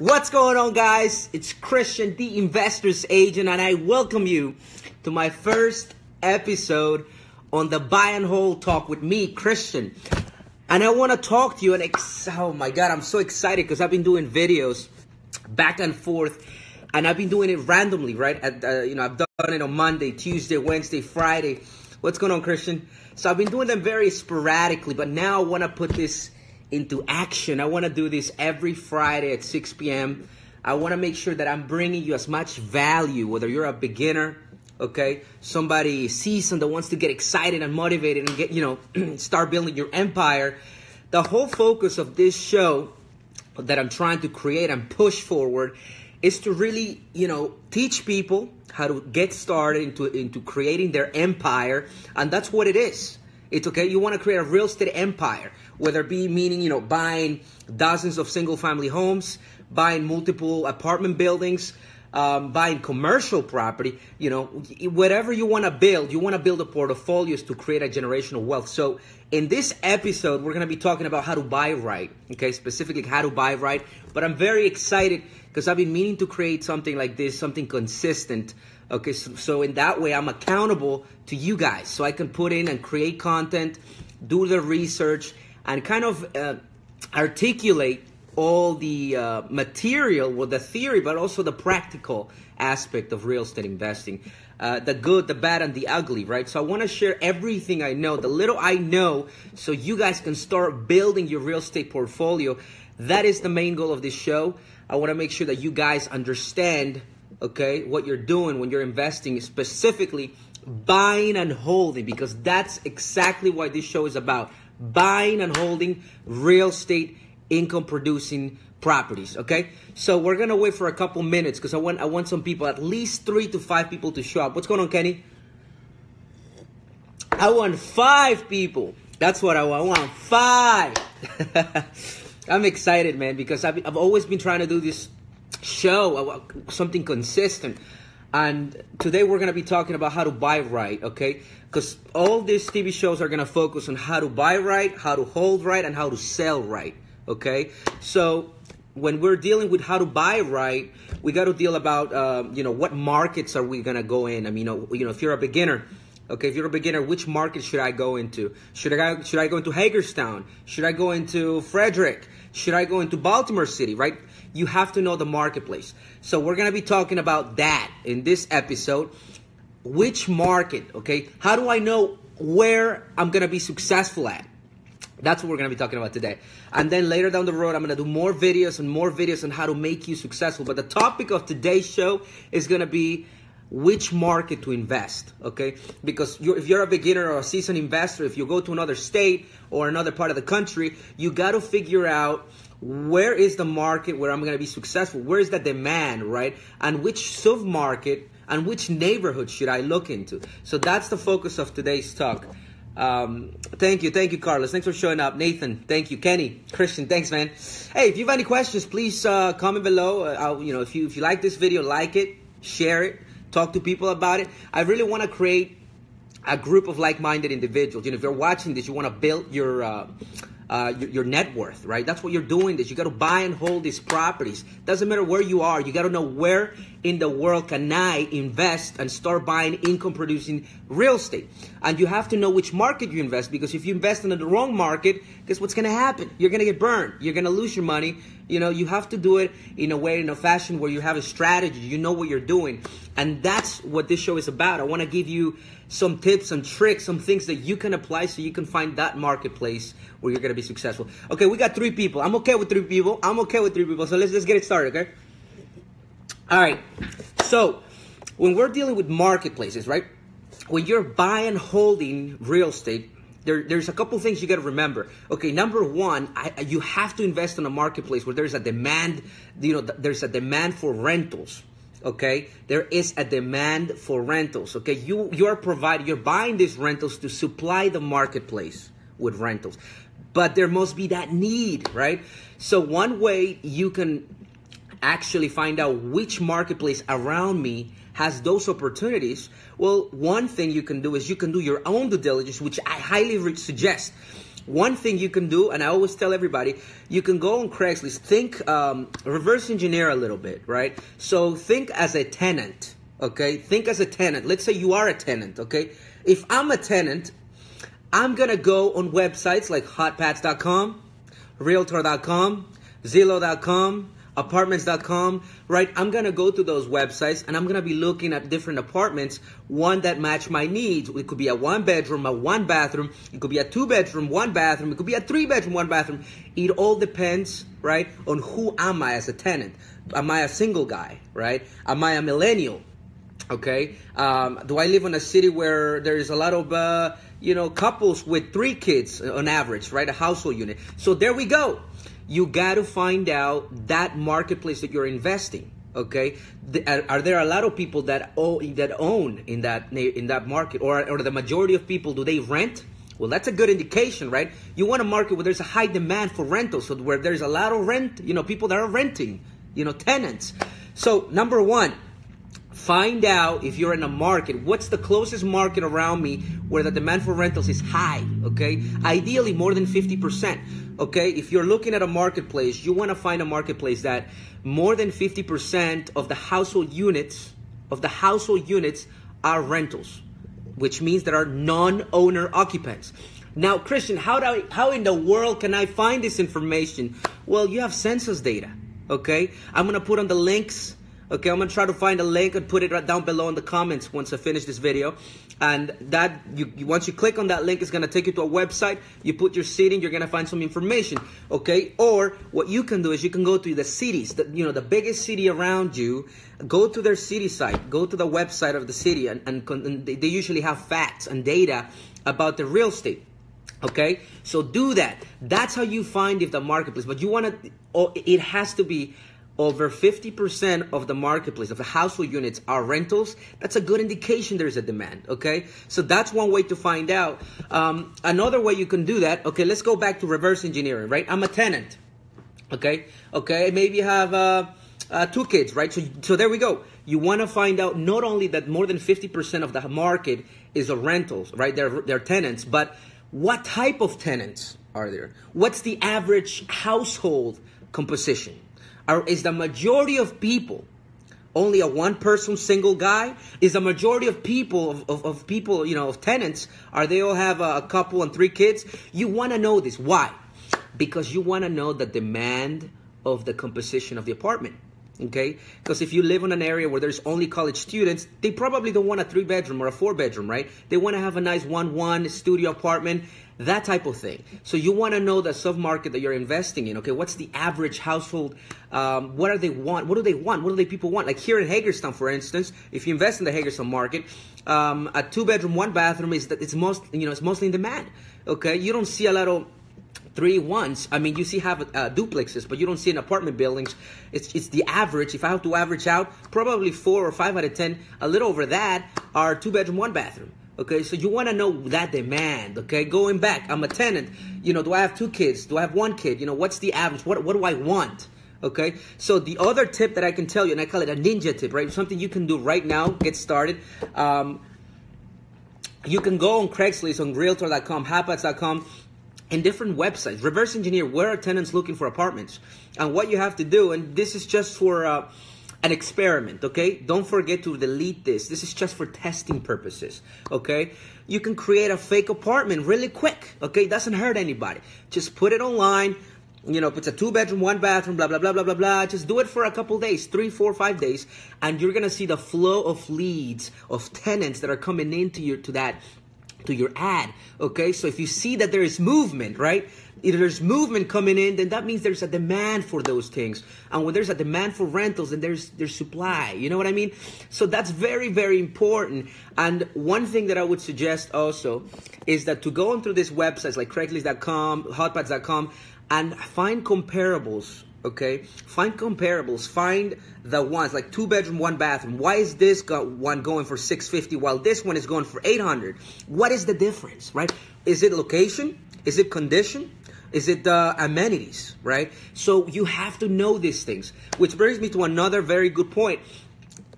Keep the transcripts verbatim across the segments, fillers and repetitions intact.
What's going on, guys? It's Christian, the Investor's Agent, and I welcome you to my first episode on the Buy and Hold Talk with me, Christian. And I want to talk to you, and ex oh my God, I'm so excited because I've been doing videos back and forth, and I've been doing it randomly, right? At, uh, you know, I've done it on Monday, Tuesday, Wednesday, Friday. What's going on, Christian? So I've been doing them very sporadically, but now I want to put this into action. I want to do this every Friday at six p m I want to make sure that I'm bringing you as much value, whether you're a beginner, okay, somebody seasoned that wants to get excited and motivated and get, you know, start building your empire. The whole focus of this show that I'm trying to create and push forward is to really, you know, teach people how to get started into, into creating their empire. And that's what it is. It's okay. You want to create a real estate empire, whether it be meaning, you know, buying dozens of single family homes, buying multiple apartment buildings, um, buying commercial property, you know, whatever you want to build, you want to build a portfolio to create a generational wealth. So in this episode, we're going to be talking about how to buy right. Okay. Specifically how to buy right. But I'm very excited because I've been meaning to create something like this, something consistent. Okay, so, so in that way, I'm accountable to you guys. So I can put in and create content, do the research, and kind of uh, articulate all the uh, material with the theory, but also the practical aspect of real estate investing. Uh, the good, the bad, and the ugly, right? So I want to share everything I know, the little I know, so you guys can start building your real estate portfolio. That is the main goal of this show. I want to make sure that you guys understand, okay, what you're doing when you're investing, specifically buying and holding, because that's exactly what this show is about. Buying and holding real estate income producing properties, okay? So we're going to wait for a couple minutes because I want I want some people, at least three to five people to show up. What's going on, Kenny? I want five people. That's what I want. I want five. I'm excited, man, because I've, I've always been trying to do this show, something consistent, and today we're going to be talking about how to buy right, okay? Because all these T V shows are going to focus on how to buy right, how to hold right, and how to sell right, okay? So when we're dealing with how to buy right, we got to deal about uh, you know, what markets are we going to go in. I mean, you know, you know if you're a beginner, okay, if you're a beginner, which market should I go into? Should I should I go into Hagerstown? Should I go into Frederick? Should I go into Baltimore City, right? You have to know the marketplace. So we're going to be talking about that in this episode. Which market, okay? How do I know where I'm going to be successful at? That's what we're going to be talking about today. And then later down the road, I'm going to do more videos and more videos on how to make you successful. But the topic of today's show is going to be which market to invest, okay? Because you're, if you're a beginner or a seasoned investor, if you go to another state or another part of the country, you got to figure out where is the market where I'm going to be successful? Where is the demand, right? And which sub-market and which neighborhood should I look into? So that's the focus of today's talk. Um, thank you. Thank you, Carlos. Thanks for showing up. Nathan, thank you. Kenny, Christian, thanks, man. Hey, if you have any questions, please uh, comment below. Uh, I'll, you know, if you, if you like this video, like it, share it. Talk to people about it. I really want to create a group of like-minded individuals. You know, if you're watching this, you want to build your, uh, uh, your your net worth, right? That's what you're doing. This, you got to buy and hold these properties. Doesn't matter where you are. You got to know where in the world can I invest and start buying income-producing real estate. And you have to know which market you invest, because if you invest in the wrong market, guess what's going to happen? You're going to get burned. You're going to lose your money. You know, you have to do it in a way, in a fashion where you have a strategy, you know what you're doing. And that's what this show is about. I want to give you some tips, some tricks, some things that you can apply so you can find that marketplace where you're going to be successful. Okay, we got three people. I'm okay with three people. I'm okay with three people. So let's just get it started, okay? All right. So when we're dealing with marketplaces, right? When you're buying and holding real estate, There, there's a couple things you got to remember. Okay, number one, I, you have to invest in a marketplace where there's a demand. You know, there's a demand for rentals. Okay, there is a demand for rentals. Okay, you you are providing, you're buying these rentals to supply the marketplace with rentals, but there must be that need, right? So one way you can actually find out which marketplace around me has those opportunities, well, one thing you can do is you can do your own due diligence, which I highly suggest. One thing you can do, and I always tell everybody, you can go on Craigslist, think, um, reverse engineer a little bit, right? So think as a tenant, okay? Think as a tenant. Let's say you are a tenant, okay? If I'm a tenant, I'm going to go on websites like hotpads dot com, realtor dot com, zillow dot com, apartments dot com, right? I'm going to go to those websites and I'm going to be looking at different apartments, one that match my needs. It could be a one bedroom, a one bathroom. It could be a two bedroom, one bathroom. It could be a three bedroom, one bathroom. It all depends, right, on who am I as a tenant. Am I a single guy, right? Am I a millennial? Okay. Um, do I live in a city where there is a lot of, uh, you know, couples with three kids on average, right? A household unit. So there we go. You got to find out that marketplace that you're investing. Okay, the, are, are there a lot of people that own, that own in that in that market, or or the majority of people, do they rent? Well, that's a good indication, right? You want a market where there's a high demand for rentals, so where there's a lot of rent, you know, people that are renting, you know, tenants. So number one, find out if you're in a market, what's the closest market around me where the demand for rentals is high, okay? Ideally, more than fifty percent, okay? If you're looking at a marketplace, you want to find a marketplace that more than fifty percent of the household units, of the household units are rentals, which means there are non-owner occupants. Now, Christian, how, do I, how in the world can I find this information? Well, you have census data, okay? I'm going to put on the links. Okay, I'm gonna try to find a link and put it right down below in the comments once I finish this video. And that, you, you once you click on that link, it's gonna take you to a website. You put your city in, you're gonna find some information. Okay, or what you can do is you can go to the cities, the, you know, the biggest city around you. Go to their city site, go to the website of the city, and, and, and they usually have facts and data about the real estate. Okay, so do that. That's how you find if the marketplace. But you wanna, it has to be over fifty percent of the marketplace, of the household units, are rentals. That's a good indication there's a demand, okay? So that's one way to find out. Um, another way you can do that, okay, let's go back to reverse engineering, right? I'm a tenant, okay? Okay, maybe you have uh, uh, two kids, right? So, so there we go. You want to find out not only that more than fifty percent of the market is of rentals, right? They're, they're tenants, but what type of tenants are there? What's the average household composition? Are, is the majority of people only a one-person single guy? Is the majority of people, of, of, of people, you know, of tenants, are they all have a, a couple and three kids? You want to know this. Why? Because you want to know the demand of the composition of the apartment, okay? Because if you live in an area where there's only college students, they probably don't want a three-bedroom or a four-bedroom, right? They want to have a nice one-one studio apartment, that type of thing. So you want to know the sub-market that you're investing in. Okay, what's the average household? Um, what are they want? What do they want? What do they people want? Like here in Hagerstown, for instance, if you invest in the Hagerstown market, um, a two-bedroom, one-bathroom is that it's most you know it's mostly in demand. Okay, you don't see a lot of three ones. I mean, you see have uh, duplexes, but you don't see in apartment buildings. It's it's the average. If I have to average out, probably four or five out of ten, a little over that, are two-bedroom, one-bathroom. Okay, so you want to know that demand, okay? Going back, I'm a tenant. You know, do I have two kids? Do I have one kid? You know, what's the average? What what do I want? Okay, so the other tip that I can tell you, and I call it a ninja tip, right? Something you can do right now, get started. Um, you can go on Craigslist, on realtor dot com, hotpads dot com, and different websites. Reverse engineer, where are tenants looking for apartments? And what you have to do, and this is just for uh, an experiment, okay? Don't forget to delete this. This is just for testing purposes, okay? You can create a fake apartment really quick, okay? It doesn't hurt anybody. Just put it online. You know, if it's a two-bedroom, one-bathroom, blah, blah, blah, blah, blah, blah, just do it for a couple days, three, four, five days, and you're going to see the flow of leads, of tenants that are coming into your, to that, to your ad, okay? So if you see that there is movement, right? If there's movement coming in, then that means there's a demand for those things. And when there's a demand for rentals, then there's there's supply. You know what I mean? So that's very, very important. And one thing that I would suggest also is that to go on through these websites like Craigslist dot com, hotpads dot com, and find comparables, okay? Find comparables. Find the ones, like two-bedroom, one-bathroom. Why is this one going for six hundred fifty dollars while this one is going for eight hundred dollars? What is the difference, right? Is it location? Is it condition? Is it uh, amenities, right? So you have to know these things, which brings me to another very good point.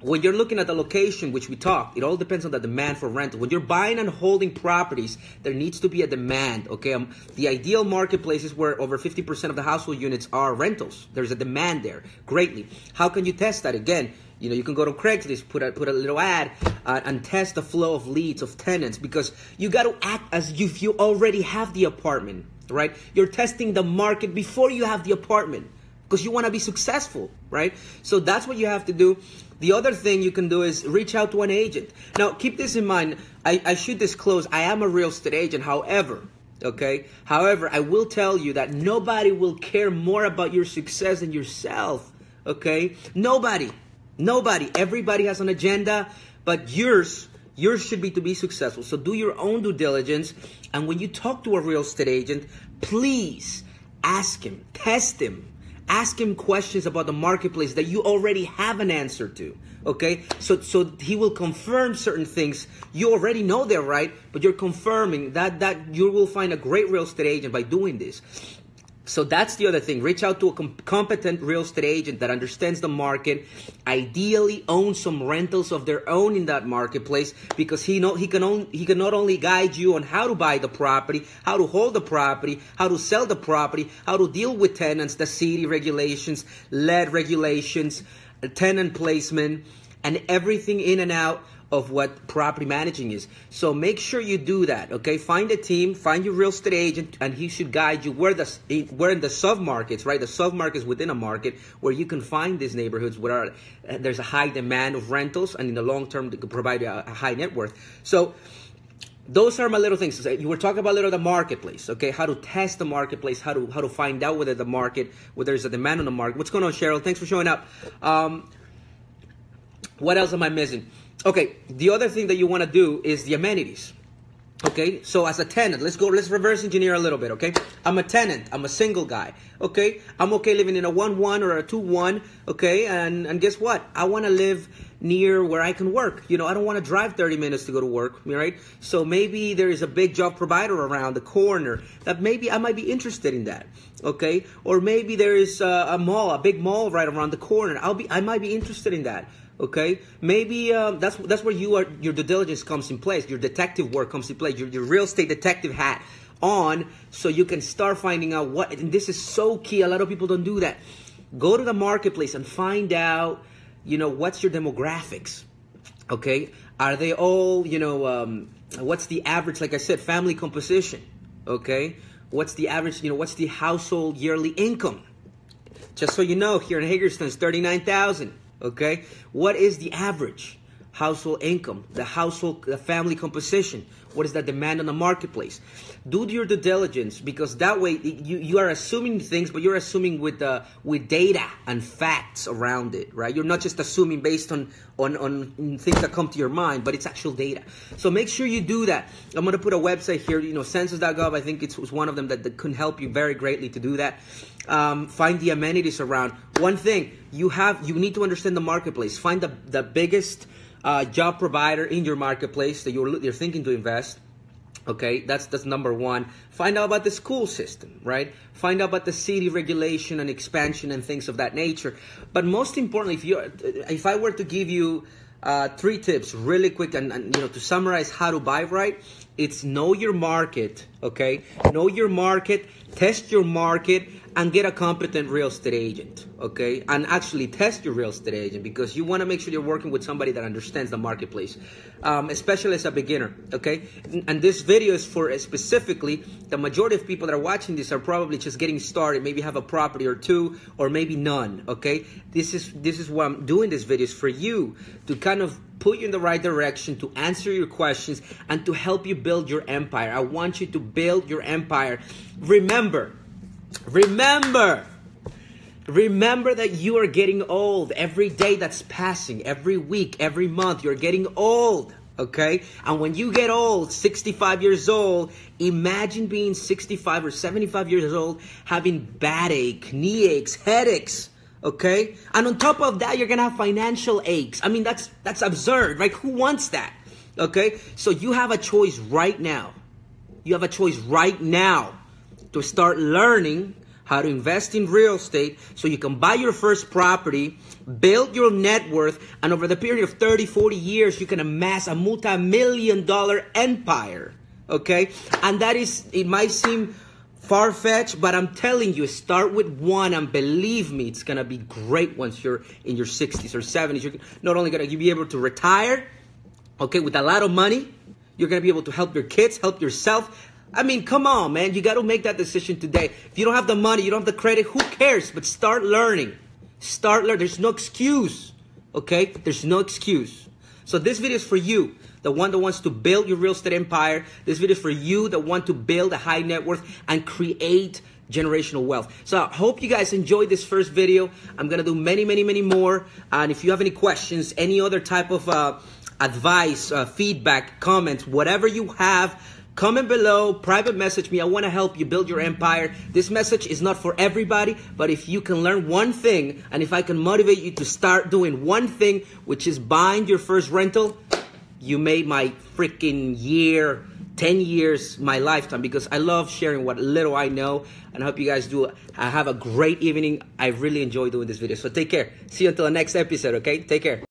when you're looking at the location, which we talked, it all depends on the demand for rental. When you're buying and holding properties, there needs to be a demand, okay? Um, the ideal marketplace is where over fifty percent of the household units are rentals. There's a demand there, greatly. How can you test that? Again, you know, you can go to Craigslist, put a, put a little ad, uh, and test the flow of leads, of tenants, because you got to act as if you already have the apartment, right? You're testing the market before you have the apartment, because you want to be successful, right? So that's what you have to do. The other thing you can do is reach out to an agent. Now, keep this in mind. I, I should disclose, I am a real estate agent, however, okay? However, I will tell you that nobody will care more about your success than yourself, okay? Nobody, nobody. Everybody has an agenda, but yours, yours should be to be successful. So do your own due diligence, and when you talk to a real estate agent, please ask him, test him, ask him questions about the marketplace that you already have an answer to, okay? So so he will confirm certain things. You already know they're right, but you're confirming that, that you will find a great real estate agent by doing this. So that's the other thing. Reach out to a com competent real estate agent that understands the market, ideally own some rentals of their own in that marketplace, because he know he can own, he can not only guide you on how to buy the property, how to hold the property, how to sell the property, how to deal with tenants, the city regulations, L E D regulations, tenant placement, and everything in and out of what property managing is. So make sure you do that, okay? Find a team, find your real estate agent, and he should guide you where the where in the sub-markets, right? The sub-markets within a market where you can find these neighborhoods where there's a high demand of rentals, and in the long term, they could provide a, a high net worth. So those are my little things. You were talking about a little the marketplace, okay? How to test the marketplace, how to, how to find out whether the market, whether there's a demand on the market. What's going on, Cheryl? Thanks for showing up. Um, what else am I missing? Okay, the other thing that you want to do is the amenities, okay? So as a tenant, let's go, let's reverse engineer a little bit, okay? I'm a tenant, I'm a single guy, okay? I'm okay living in a one one or a two one, okay? And, and guess what? I want to live near where I can work. You know, I don't want to drive thirty minutes to go to work, right? So maybe there is a big job provider around the corner that maybe I might be interested in that, okay? Or maybe there is a, a mall, a big mall right around the corner. I'll be, I might be interested in that. Okay, maybe um, that's that's where you are. Your due diligence comes in place. Your detective work comes in place. Your, your real estate detective hat on, so you can start finding out what. And this is so key. A lot of people don't do that. Go to the marketplace and find out, you know, what's your demographics. Okay, are they all, you know, um, what's the average? Like I said, family composition. Okay, what's the average? You know, what's the household yearly income? Just so you know, here in Hagerstown, it's thirty-nine thousand. Okay, what is the average household income, the household, the family composition? What is that demand on the marketplace? Do your due diligence, because that way you, you are assuming things, but you're assuming with uh, with data and facts around it, right? You're not just assuming based on, on, on things that come to your mind, but it's actual data. So make sure you do that. I'm going to put a website here, you know, census dot gov. I think it was one of them that, that can help you very greatly to do that. Um, find the amenities around. One thing you have, you need to understand the marketplace. Find the, the biggest uh, job provider in your marketplace that you're, you're thinking to invest. Okay, that's, that's number one. Find out about the school system, right? Find out about the city regulation and expansion and things of that nature. But most importantly, if you, if I were to give you uh, three tips really quick and, and you know, to summarize how to buy right, it's know your market, okay? Know your market, test your market, and get a competent real estate agent, okay? And actually test your real estate agent, because you want to make sure you're working with somebody that understands the marketplace, um, especially as a beginner, okay? And this video is for specifically, the majority of people that are watching this are probably just getting started, maybe have a property or two, or maybe none, okay? This is, this is why I'm doing this video, is for you to kind of put you in the right direction, to answer your questions, and to help you build your empire. I want you to build your empire. Remember, remember, remember that you are getting old. Every day that's passing, every week, every month, you're getting old, okay? And when you get old, sixty-five years old, imagine being sixty-five or seventy-five years old, having bad ache, knee aches, headaches. Okay, and on top of that, you're gonna have financial aches. I mean, that's that's absurd, right? Who wants that? Okay, so you have a choice right now. You have a choice right now to start learning how to invest in real estate so you can buy your first property, build your net worth, and over the period of thirty, forty years, you can amass a multi-million dollar empire, okay? And that is, it might seem far-fetched, but I'm telling you, start with one, and believe me, it's gonna be great once you're in your sixties or seventies. You're not only gonna be able to retire, okay, with a lot of money, you're gonna be able to help your kids, help yourself. I mean, come on, man, you gotta make that decision today. If you don't have the money, you don't have the credit, who cares? But start learning. Start learning. There's no excuse, okay? There's no excuse. So this video is for you, the one that wants to build your real estate empire. This video is for you that want to build a high net worth and create generational wealth. So I hope you guys enjoyed this first video. I'm going to do many, many, many more. And if you have any questions, any other type of uh, advice, uh, feedback, comments, whatever you have, comment below, private message me. I want to help you build your empire. This message is not for everybody, but if you can learn one thing, and if I can motivate you to start doing one thing, which is buying your first rental, you made my freaking year, ten years, my lifetime, because I love sharing what little I know, and I hope you guys do. Have a great evening. I really enjoy doing this video, so take care. See you until the next episode, okay? Take care.